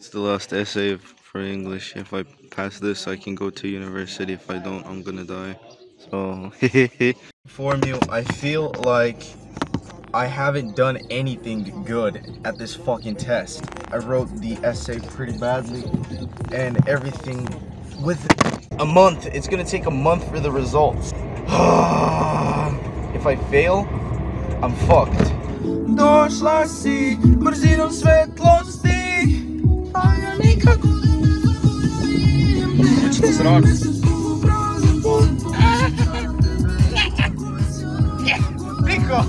It's the last essay for English. If I pass this, I can go to university. If I don't, I'm gonna die. So, inform you, I feel like I haven't done anything good at this fucking test. I wrote the essay pretty badly, and everything with a month. It's gonna take a month for the results. If I fail, I'm fucked. Došla si, brzinom svetlosti. A ja nikako ne zaboravim. Nećete srati. Pico!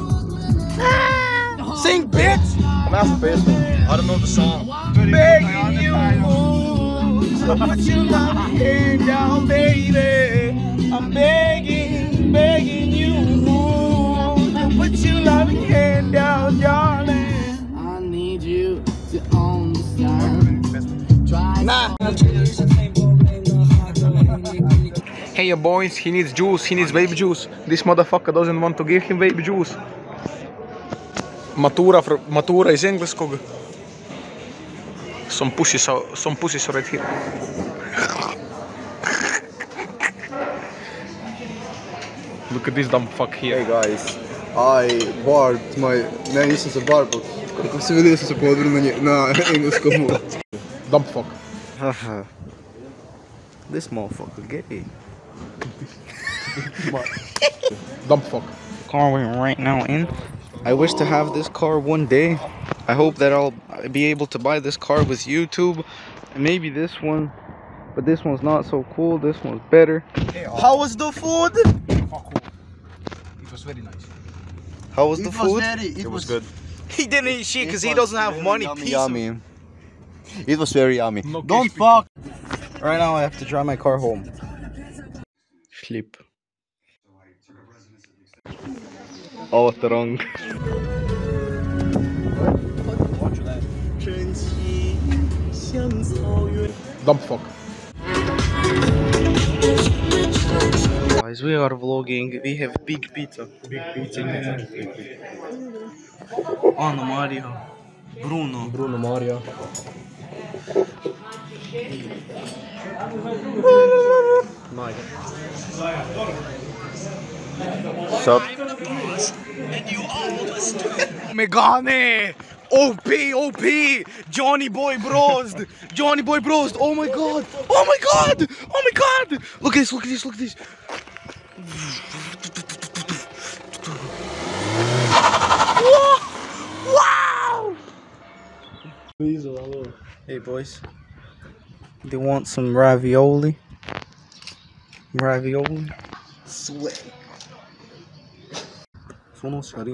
Sing, bitch! I'm out for baseball. I don't know the song. Begging you more. Put your love hand down, baby. I'm begging, begging you more. Put your loving hand down, darling. I need you to own the sky. Nah! Hey, your boys, he needs juice, he needs baby juice. This motherfucker doesn't want to give him baby juice. Matura is English. Some pussies are right here. Look at this dumb fuck here. Hey guys, I barbed my... Ne, nisam se barbao. Kako se vidio sam se podvrnanje na engleskom. Dumb fuck. This motherfucker gay. Dumb fuck. Car we're right now in. I wish to have this car one day. I hope that I'll be able to buy this car with YouTube. And maybe this one. But this one's not so cool. This one's better. How was the food? It was very nice. How was the food? It was good. He didn't eat shit because he doesn't have money. Yummy. It was very yummy. No, don't fuck. Right now I have to drive my car home. Sleep. Oh, what's wrong? Dumb fuck. Guys, we are vlogging. We have big pizza. Big pizza. Oh, no, Mario. Bruno Mario. Mike. Sup? Megane! OP! Johnny Boy Bros! Oh my god! Look at this! Wow! Hey boys. They want some ravioli. Sweat. Oh my god.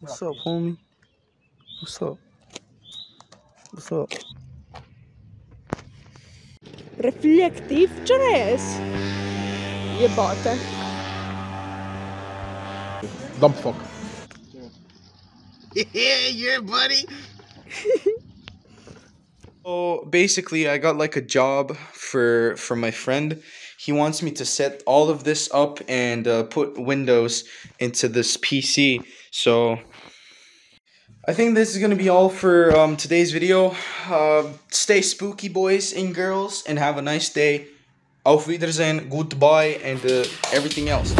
What's up, homie? What's up? Reflective dress. You bought it. Dumb fuck. Yeah, buddy. So basically, I got like a job for my friend. He wants me to set all of this up and put Windows into this PC. So I think this is gonna be all for today's video. Stay spooky, boys and girls, and have a nice day. Auf Wiedersehen, goodbye, and everything else.